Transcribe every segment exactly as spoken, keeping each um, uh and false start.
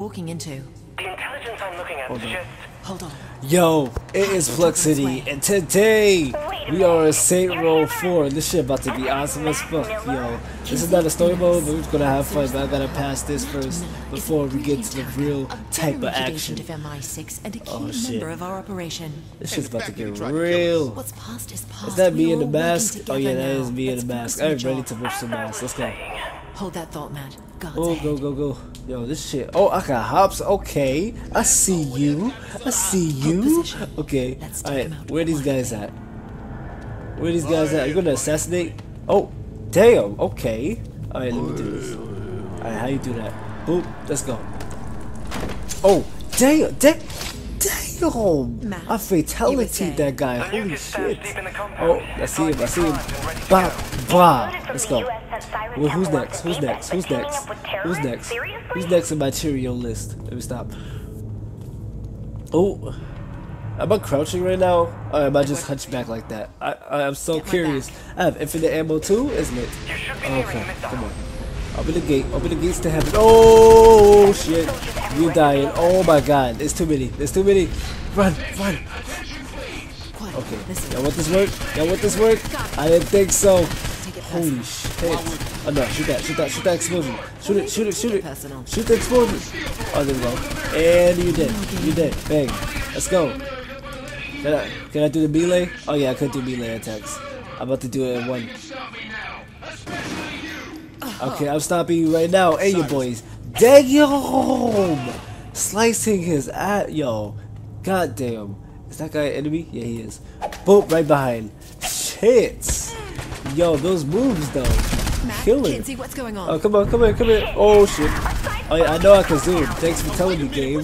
Walking into. The intelligence I'm looking at is just... Hold on. Yo, it is Flux City, and today we are in Saints Row four. This shit about to be awesome as fuck, yo. This is not a story mode, but we're gonna have fun. But I gotta pass this first before we get to the real type of action. Oh shit! This shit's about to get real. Is that me in the mask? Oh yeah, that is me in the mask. I'm ready to rip some ass. Let's go. Hold that thought, man. Oh, go, go, go. Yo, this shit. Oh, I got hops. Okay. I see you. I see you. Okay. Alright, where are these guys at? Where are these guys at? You're gonna assassinate? Oh, damn. Okay. Alright, let me do this. Alright, how you do that? Boop. Let's go. Oh, damn. Damn. Damn. I fatality'd that guy. Holy shit. Oh, I see him. I see him. Bop. Bop. Let's go. Well, who's next? Who's next? Who's next? Who's next? Who's next in my Cheerio list? Let me stop. Oh, am I crouching right now? Or am I just hunched back like that? I, I I'm so curious. I have infinite ammo too, isn't it? Okay, come on. Open the gate. Open the gates to heaven. Oh shit! You're dying. Oh my God! There's too many. There's too many. Run! Run! Okay. Y'all want this work? Y'all want this work? I didn't think so. Holy shit. Oh no, shoot that, shoot that, shoot that explosion. Shoot it, shoot it, shoot it. Shoot the explosion. Oh, there we go. And you did. You did. Bang. Let's go. Can I, can I do the melee? Oh yeah, I could do melee attacks. I'm about to do it in one. Okay, I'm stopping you right now. Hey, you boys. Dang, yo. Slicing his ass. Yo. God damn. Is that guy an enemy? Yeah, he is. Boom, right behind. Shit. Yo, those moves though, killing. Oh, come on, come on, come here. Oh shit! Oh, yeah, I know I can zoom. Thanks for telling me, game.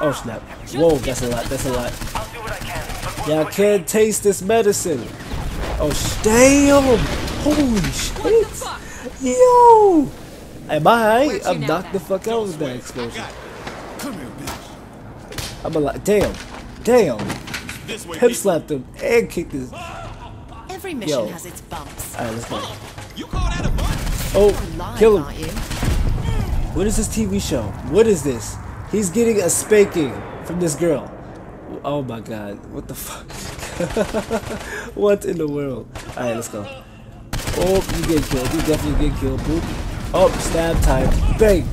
Oh snap! Whoa, that's a lot. That's a lot. Y'all can't taste this medicine. Oh damn! Holy shit! Yo! Am I? I'm knocked the fuck out with that explosion. I'm alive. Damn! Damn! Pimp slapped him and kicked his. Every mission Yo. has its bumps. Alright, let's go. You call that a bump? Oh, lying, kill him. What is this T V show? What is this? He's getting a spanking from this girl. Oh my God. What the fuck? What in the world? Alright, let's go. Oh, you get killed. You definitely get killed. Boop. Oh, stab time. Bang.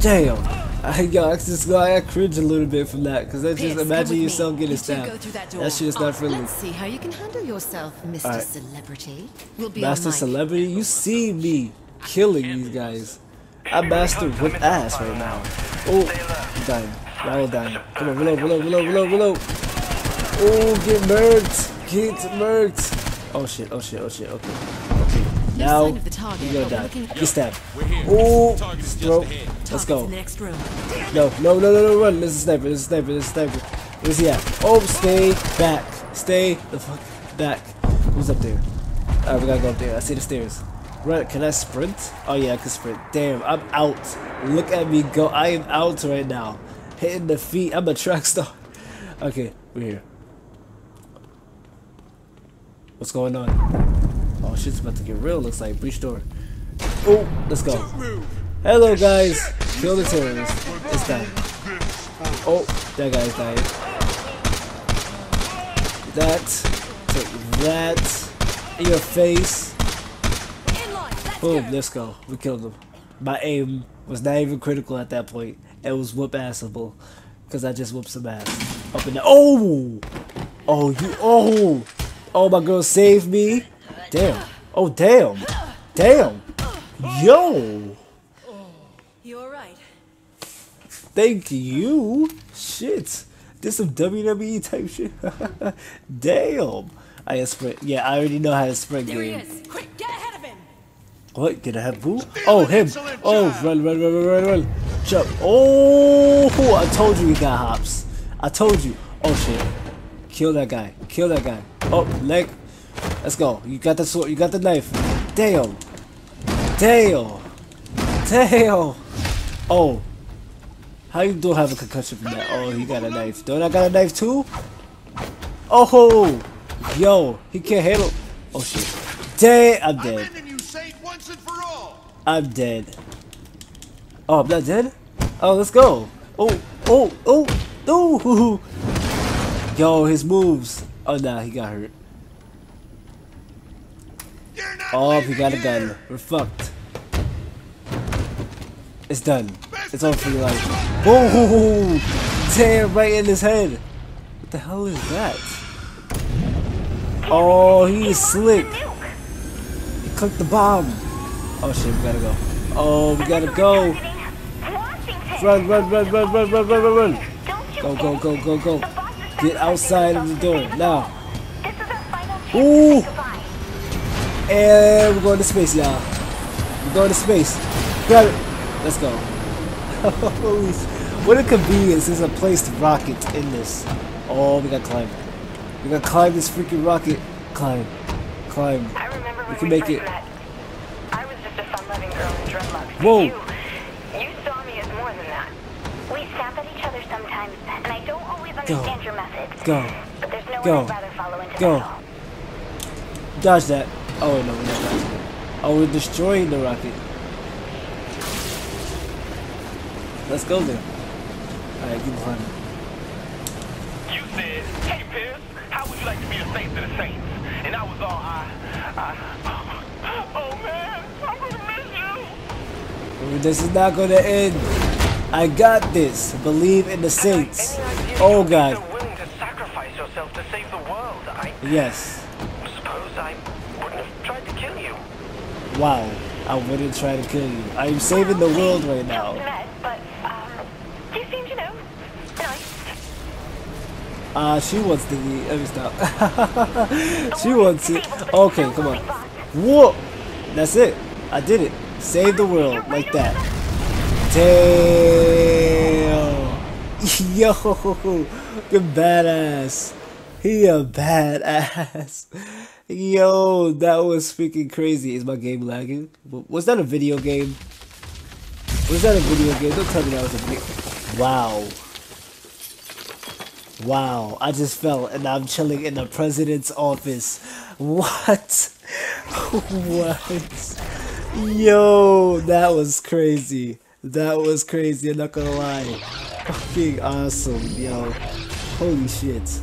Damn. I, yo, I, just, I cringe a little bit from that, because I just imagine yourself getting stabbed. That, that shit is not friendly. Let's see how you can handle yourself, Mister Right. Celebrity. We'll be Master Celebrity? You see me killing these guys. I'm master with ass right now. Oh, I'm dying. Now I'm dying. Come on, reload, reload, reload, reload, reload. Oh, get murked. Get murked. Oh shit, oh shit, oh shit, okay. Okay. Now, you're gonna die. Get stabbed. Oh, throw. Let's go. No, no, no, no, no, run. There's a sniper, there's a sniper, there's a sniper. Where's he at? Oh, stay back. Stay the fuck back. Who's up there? Alright, we gotta go up there. I see the stairs. Run. Can I sprint? Oh, yeah, I can sprint. Damn, I'm out. Look at me go. I am out right now. Hitting the feet. I'm a track star. Okay, we're here. What's going on? Oh, shit's about to get real, looks like. Breach door. Oh, let's go. Hello, guys. Kill the terrorists. It's time. Oh, that guy's dying. That. Take that. In your face. Boom, let's go. We killed them. My aim was not even critical at that point. It was whoop-assable. Because I just whooped some ass. Up in the. Oh! Oh, you. Oh! Oh, my girl saved me. Damn. Oh, damn. Damn. Yo. You alright? Thank you. Shit. This some W W E type shit. Damn. I a sprint. Yeah, I already know how to sprint there game. He is. Quick, get ahead of him. What? Can I have who? Oh, him. Oh, run, run, run, run, run, run. Jump. Oh, I told you he got hops. I told you. Oh, shit. Kill that guy. Kill that guy. Oh, leg. Let's go. You got the sword. You got the knife. Damn. Damn. Damn. Oh. How you don't have a concussion from that? Oh, he got a knife. Don't I got a knife too? Oh. Yo. He can't handle. Oh, shit. Damn. I'm dead. I'm dead. Oh, I'm not dead? Oh, let's go. Oh, oh, oh, no. Yo, his moves. Oh, nah, he got hurt. Oh, he got a gun. We're fucked. It's done. It's over for your life. Whoa! Tear right in his head. What the hell is that? Oh, he's slick. He clicked the bomb. Oh shit, we gotta go. Oh, we gotta go. Run, run, run, run, run, run, run, run, run. Go, go, go, go, go. Get outside of the door now. Ooh. And we're going to space, y'all. We're going to space. Grab it. Let's go. What a convenience. There's a placed rocket in this. Oh, we gotta climb. We gotta climb this freaking rocket. Climb. Climb. I remember when we can make it. I was just a fun loving girl in dreadlocks. Whoa. You, you saw me as more than that. We snap at each other sometimes, and I don't always understand your methods. Go. But there's no one I'd rather follow into that all. Dodge that. Oh, no, we're not dodging it. Oh, we're destroying the rocket. Let's go there. Alright, keep climbing. You said, hey Piz, how would you like to be the Saints of the Saints? And I was all, I, I, oh man, I'm gonna miss you. This is not gonna end. I got this. Believe in the Saints. Oh God. You're willing to sacrifice yourself to save the world. I yes. Suppose I wouldn't have tried to kill you. Wow, I wouldn't try to kill you. I'm saving the world right now. Ah, uh, she wants to eat. Let me stop. She wants it. Okay, come on. Whoa! That's it. I did it. Save the world like that. Damn! Yo! You're badass. He a badass. Yo, that was freaking crazy. Is my game lagging? Was that a video game? Was that a video game? Don't tell me that was a video. Wow. Wow, I just fell and I'm chilling in the president's office. What? What? Yo, that was crazy. That was crazy, I'm not gonna lie. Fucking awesome, yo. Holy shit.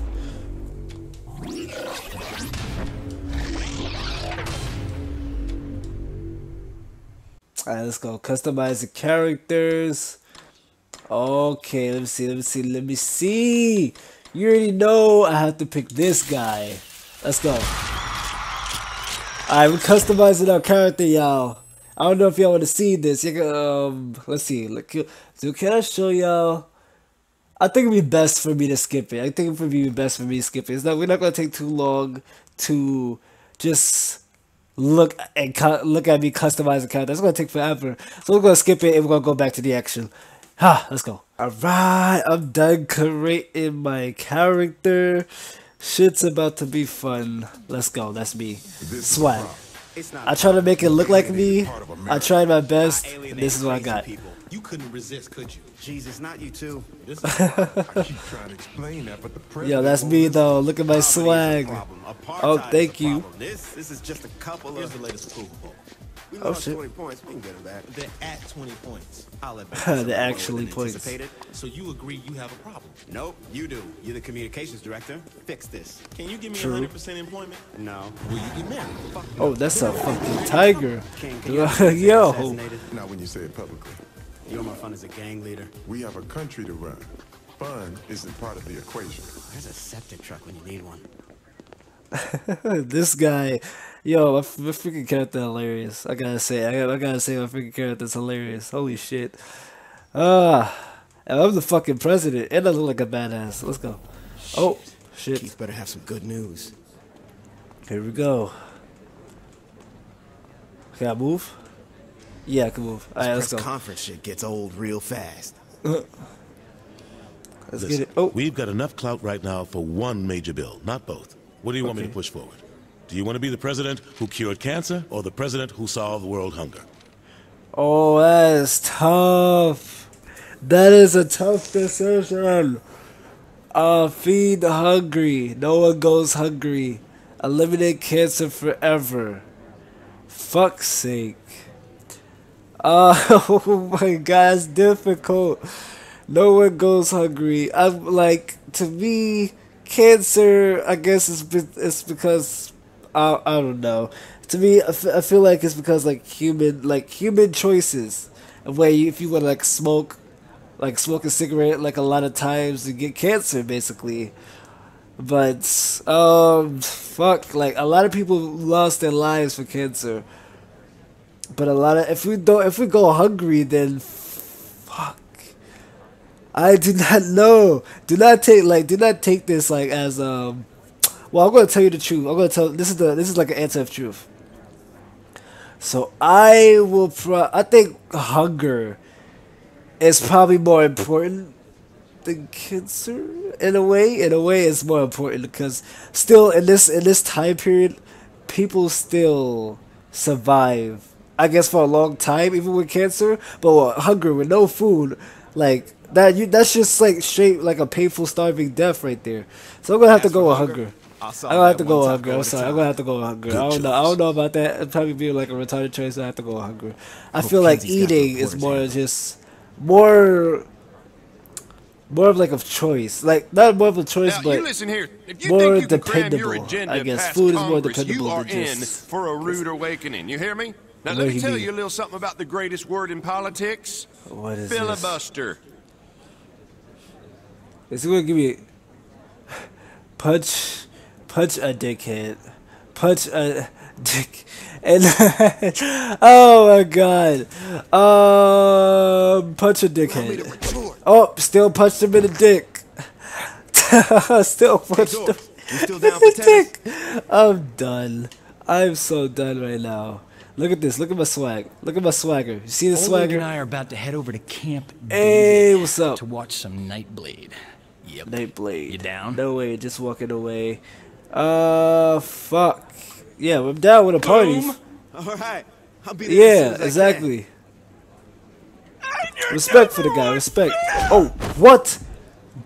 Alright, let's go. Customize the characters. Okay, let me see, let me see, let me see. You already know I have to pick this guy. Let's go. Alright, we're customizing our character, y'all. I don't know if y'all want to see this. You can, um, let's see. Look, so can I show y'all? I think it'd be best for me to skip it. I think it would be best for me to skip it. It's not, we're not going to take too long to just look and look at me customizing character. It's going to take forever. So we're going to skip it and we're going to go back to the action. Ha, let's go. Alright, I'm done creating my character. Shit's about to be fun. Let's go, that's me. Swag. I try to make it look like me. I tried my best. And this is what I got. You couldn't resist, could you? Jesus, not you too. Yo, that's me though. Look at my swag. Oh, thank you. This is just a couple of the latest Super Bowl. We oh shit! twenty points. We can get back. They're at twenty points. I'll They're actually points. So you agree you have a problem? Nope, you do. You're the communications director. Fix this. Can you give me one hundred percent employment? No. Will you be married? Fuck oh, no. That's a fucking tiger. King, yo. Not when you say it publicly. You know my fun is a gang leader. We have a country to run. Fun isn't part of the equation. There's a septic truck when you need one. This guy. Yo, my freaking character hilarious. I gotta say, I gotta, I gotta say, my freaking character's hilarious. Holy shit! Ah, uh, I'm the fucking president, and I look like a badass. Let's go. Oh shit! Keith better have some good news. Here we go. Can I move? Yeah, I can move. All right, let's go. This conference shit gets old real fast. Let's Listen, get it. Oh, we've got enough clout right now for one major bill, not both. What do you want okay. me to push forward? Do you want to be the president who cured cancer or the president who solved world hunger? Oh, that is tough. That is a tough decision. Uh, feed the hungry. No one goes hungry. Eliminate cancer forever. Fuck's sake. Uh, oh my god, it's difficult. No one goes hungry. I'm like, to me, cancer, I guess it's, be it's because, I, I don't know. To me, I, f I feel like it's because, like, human, like, human choices. Where you, if you want to, like, smoke, like, smoke a cigarette, like, a lot of times, you get cancer, basically. But, um, fuck, like, a lot of people lost their lives for cancer. But a lot of, if we don't, if we go hungry, then, fuck. I do not know. Do not take, like, do not take this, like, as, um, well, I'm going to tell you the truth. I'm going to tell, this is the, this is like an anti truth. So, I will pro, I think hunger is probably more important than cancer, in a way. In a way, it's more important, because still, in this, in this time period, people still survive, I guess, for a long time, even with cancer. But well, hunger with no food, like that, you that's just like straight like a painful starving death right there. So I'm gonna have to go with hunger. I'm gonna have to go with hunger. I'm sorry, I'm gonna have to go with hunger. I don't know. I don't know about that. It'd probably be like a retarded choice. I have to go with hunger. I feel like eating is more just more more of like a choice, like not more of a choice, now, but you listen here. If you more think you dependable. Agenda I guess food Congress, is more dependable you are than in just for a rude awakening. You hear me? Now let me tell mean? you a little something about the greatest word in politics. What is filibuster? This? Is it gonna give me punch, punch a dickhead, punch a dick, and oh my god, um, punch a dickhead. Oh, still punched him in the dick. Still punched him in the dick. I'm done. I'm so done right now. Look at this. Look at my swag. Look at my swagger. You see the swagger? Oleg and I are about to head over to Camp Hey, what's up? To watch some Nightblade. Yep. Nightblade. You down? No way. Just walking away. Uh, fuck. Yeah, I'm down with a party. All right. I'll be there. Yeah, exactly. Respect for the guy, respect. Oh, what?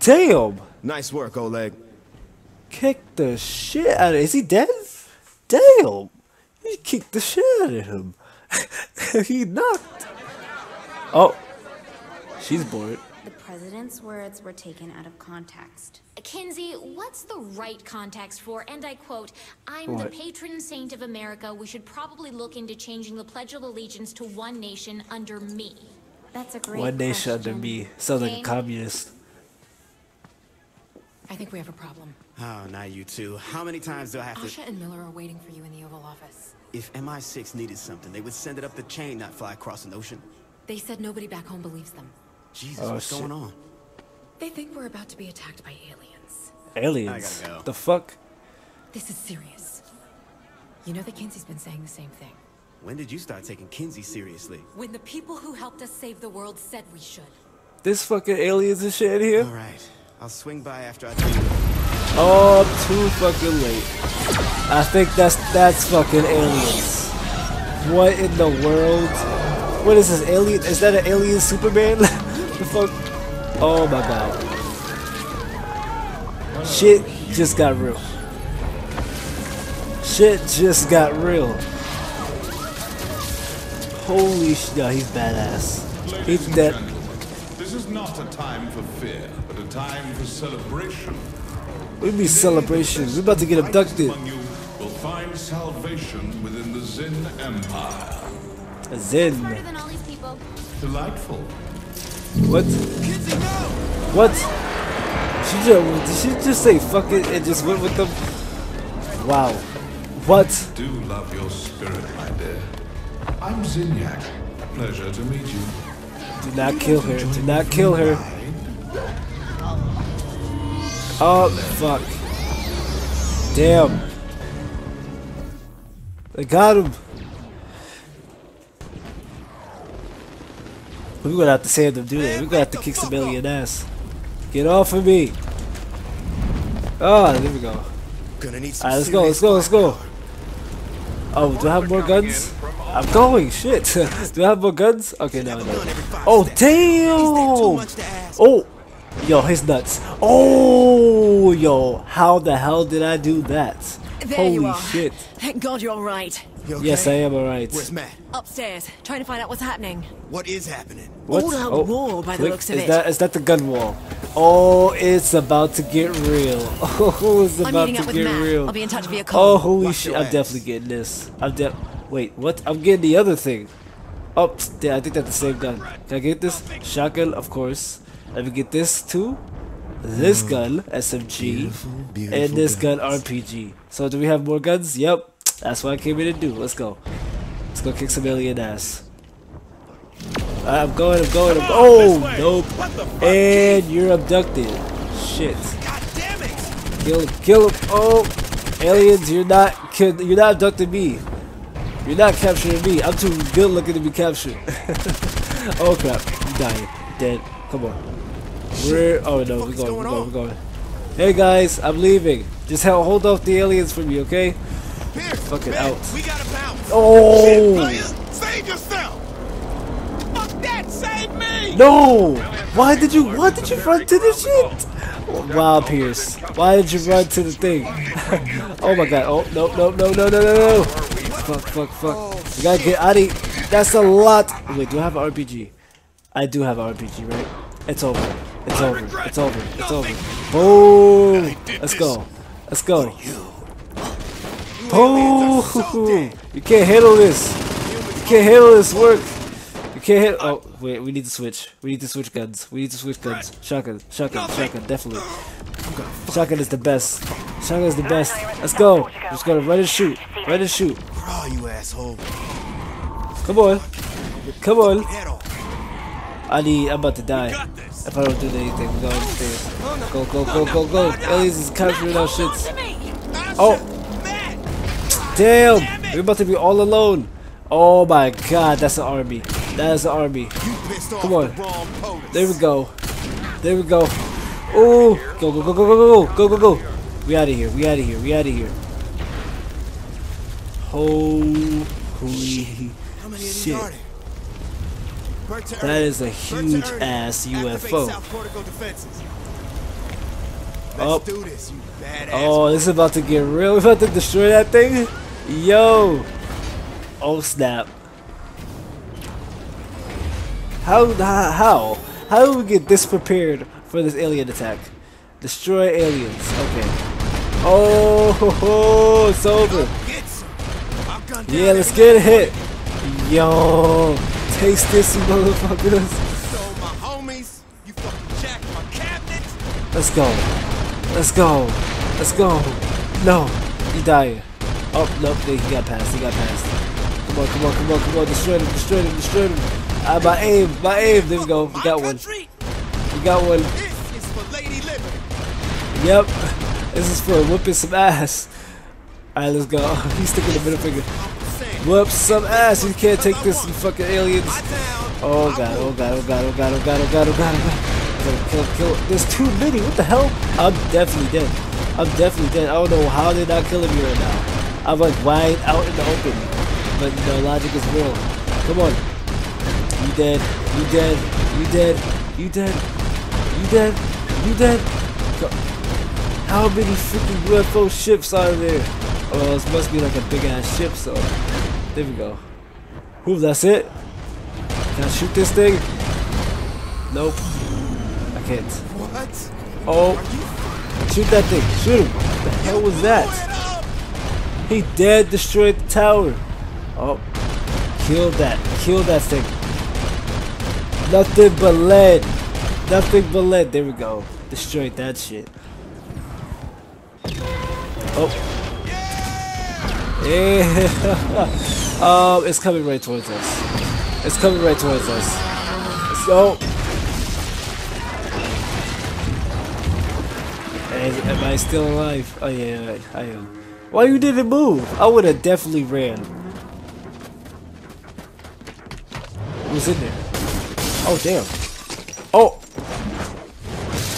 Damn. Nice work, Oleg. Kick the shit out of him. Is he dead? Damn. He kicked the shit out of him. He knocked. Oh. She's bored. The president's words were taken out of context. Kinsey, what's the right context for, and I quote, I'm what? the patron saint of America. We should probably look into changing the Pledge of Allegiance to one nation under me. That's a great One nation under me. Sounds Dane? like a communist. I think we have a problem. Oh, not you two. How many times do I have Asha to- Asha and Miller are waiting for you in the Oval Office. If M I six needed something, they would send it up the chain, not fly across an ocean. They said nobody back home believes them. Jesus, oh, what's shit. going on? They think we're about to be attacked by aliens. Aliens? I gotta go. The fuck? This is serious. You know that Kinsey's been saying the same thing. When did you start taking Kinsey seriously? When the people who helped us save the world said we should. This fucking aliens and shit in here? Alright, I'll swing by after I do. Oh, I'm too fucking late. I think that's that's fucking aliens. What in the world? What is this alien? Is that an alien Superman? The fuck? Oh my god. Shit just got real. Shit just got real. Holy shit, no, he's badass. Ladies he's dead. This is not a time for fear, but a time for celebration. We be celebration. We're about to get abducted. You will find salvation within the Zin Empire. A Zin. Than all these people. Delightful. What? What? She just, did she just say fuck it and just went with them? Wow. What? I do love your spirit, my dear. I'm Zinyak. Pleasure to meet you. Do not kill her. Do not kill her. Oh, fuck. Damn. They got him. We're gonna have to save them, do they? We're gonna have to kick some alien ass. Get off of me. Oh, there we go. Alright, let's go, let's go, let's go. Oh, do I have more guns? I'm going, shit. Do I have more guns? Okay, no, no. Oh, damn! Oh! Yo, his nuts. Oh! Yo, how the hell did I do that? Holy shit. Thank God you're alright. You okay? Yes, I am alright. Where's Matt? Upstairs, trying to find out what's happening. What is happening? What? All out oh, war by the wait, looks of is it. That, is that the gun wall? Oh, it's about to get real. Oh, it's about to get Matt. real. I'll be in touch via call. Oh, holy Watch shit! I'm ass. definitely getting this. I'm de Wait, what? I'm getting the other thing. Oh, yeah, I think that's the same gun. Can I get this? Shotgun, of course. Let me get this too. This oh, gun, S M G, beautiful, beautiful and this guns. gun, R P G. So do we have more guns? Yep. That's what I came in to do. Let's go. Let's go kick some alien ass. I'm going, I'm going, I'm going. Oh, nope. And you're abducted. Shit. God damn it. Kill him, kill him. Oh, aliens, you're not, kid, you're not abducting me. You're not capturing me. I'm too good looking to be captured. Oh, crap. I'm dying. Dead. Come on. We're, oh no, we're going, we're going, we're going. Hey guys, I'm leaving. Just hold off the aliens for me, okay? Fucking out. We gotta bounce. Oh! Save yourself! Fuck that! Save me! No! Why did you? Why did you run to the shit? Wow, Pierce. Why did you run to the thing? Oh my God! Oh no! No! No! No! No! No! Fuck! Fuck! Fuck! You gotta get out of here. That's a lot. Wait, do I have an R P G? I do have an R P G, right? It's over. It's over. It's over. It's over. Boom! Let's go. Let's go. Boom! You can't handle this. You can't handle this work. You can't handle. Oh wait, we need to switch. We need to switch guns. We need to switch guns. Shotgun. Shotgun. Shotgun. Definitely. Shotgun is the best. Shotgun is the best. Let's go. We're just gonna run and shoot. Run and shoot. Crawl, you asshole. Come on. Come on. I need, I'm about to die. If I don't do anything, we're going to do Go, go, go, go, go. Aliens is capturing our shits. Oh! Damn! We're about to be all alone. Oh my God, that's an army. That is an army. Come on. There we go. There we go. Ooh! Go, go, go, go, go, go, go, go, go. We out of here, we out of here, we out of here. Holy shit. That is a huge ass U F O. Oh. Oh, this is about to get real. We're about to destroy that thing. Yo. Oh snap. How how how do we get this prepared for this alien attack? Destroy aliens. Okay. Oh, ho, ho, it's over. Yeah, let's get hit. Yo. Taste this, you motherfuckers. So my homies, you fucking jack my cabinet. Let's go. Let's go. Let's go. No. He died. Oh, no. He got past. He got past. Come on, come on, come on, come on. Destroy him. Destroy him. Destroy him. Ah, my aim. My aim. There we go. We got one. We got one. This is for Lady Liberty. Yep. This is for whooping some ass. Alright, let's go. He's sticking the middle finger. Whoop some ass! You can't take this, you fucking aliens! Oh God! Oh God! Oh God! Oh God! Oh God! Oh God! Oh God! Oh God! Kill! Kill! There's too many. What the hell? I'm definitely dead. I'm definitely dead. I don't know how they're not killing me right now. I'm like wide out in the open, but you know, logic is real. Come on! You dead? You dead? You dead? You dead? You dead? You dead? How many freaking U F O ships are there? Oh, this must be like a big ass ship, so. There we go. Ooh, that's it. Can I shoot this thing? Nope. I can't. What? Oh. Shoot that thing. Shoot him. What the hell was that? He dead destroyed the tower. Oh. Kill that. Kill that thing. Nothing but lead. Nothing but lead. There we go. Destroyed that shit. Oh. Yeah. um, it's coming right towards us. It's coming right towards us. So, am, am I still alive? Oh yeah, I am. Why you didn't move? I would have definitely ran. Who's in there? Oh damn. Oh.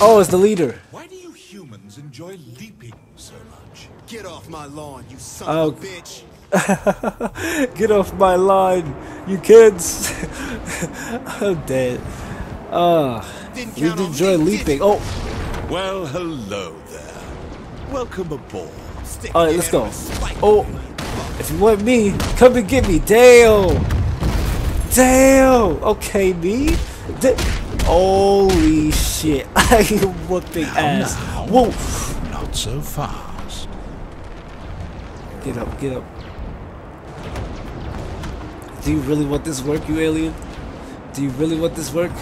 Oh, it's the leader. Why do you humans enjoy leaping so much? Get off my lawn, you son oh. of a bitch! Get off my lawn, you kids! I'm dead. Ah, uh, you enjoy leaping. Oh, well, hello there. Welcome aboard. All right, let's go. Oh, it If you want me, come and get me. Damn. Damn. Okay, me. D Holy shit. I whooped the ass. Now, whoa. Not so fast. Get up, get up. Do you really want this work, you alien? Do you really want this work?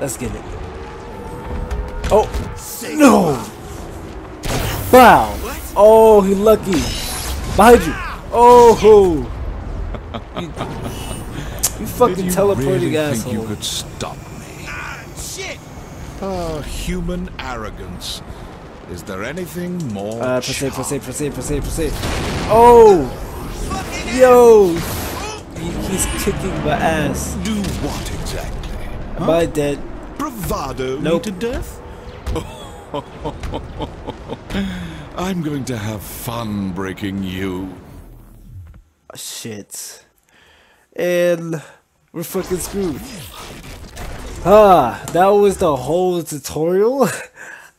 Let's get it. Oh, no! Wow! Oh, he lucky. Behind you. Oh, ho. You, you fucking teleporting really asshole. Think you could stop me? Ah, shit! Oh, human arrogance. Is there anything more? Uh, proceed, proceed, proceed, proceed, proceed. Oh! Yo! He, he's kicking my ass. Do what exactly? Am huh? I dead? Bravado nope. Me to death? I'm going to have fun breaking you. Shit. And we're fucking screwed. Ah, that was the whole tutorial?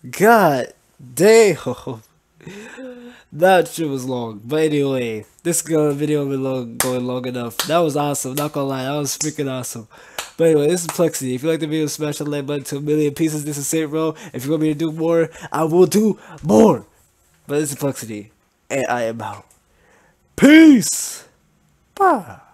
God damn. That shit was long. But anyway, this video been long, going long enough. That was awesome. Not gonna lie, that was freaking awesome. But anyway, this is Plexiety. If you like the video, smash that like button to a million pieces. This is Saints Row. If you want me to do more, I will do more. But this is Plexiety, and I am out. Peace. Bye.